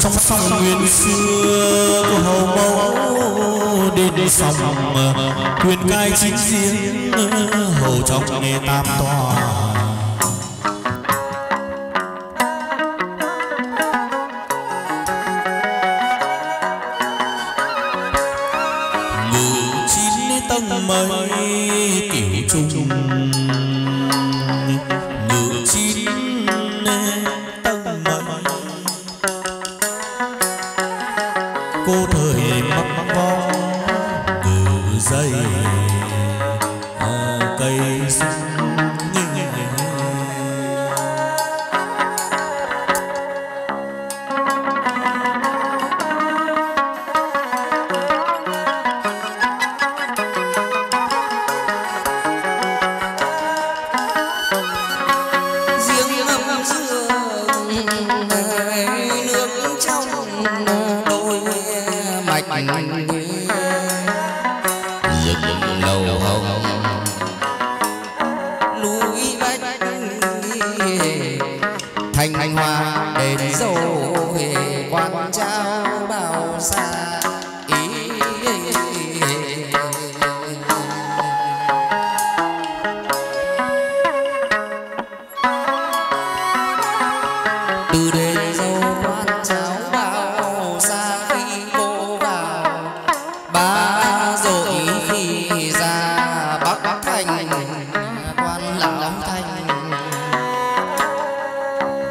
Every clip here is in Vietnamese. trong sông nguyên xưa của hầu mẫu đến sông quyền cai chính riêng hồ trong nghề tam tòa. Mấy kiểu chung ngự chín tông mận cô thời mắc vó từ dây cây xanh như ngày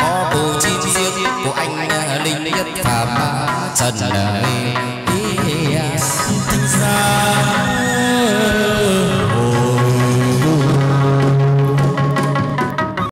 Có bù chim riêng của anh Linh Nhất Phạm Trần đời.